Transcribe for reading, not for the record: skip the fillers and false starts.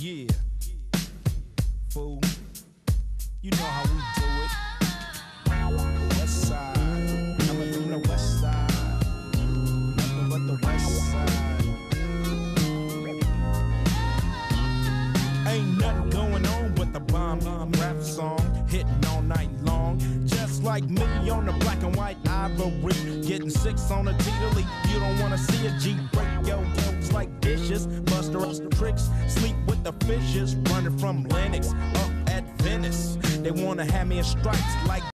Yeah, fool, you know how we do it. West side, coming from the west side, nothing but the west side. Ain't nothing going on but the bomb rap song, hitting all night long. Just like me on the black and white ivory, getting six on a T-to-leap. You don't wanna see a G break your yokes like dishes, buster us the tricks, sleep with the fishes, running from Lennox up at Venice. They wanna have me in stripes like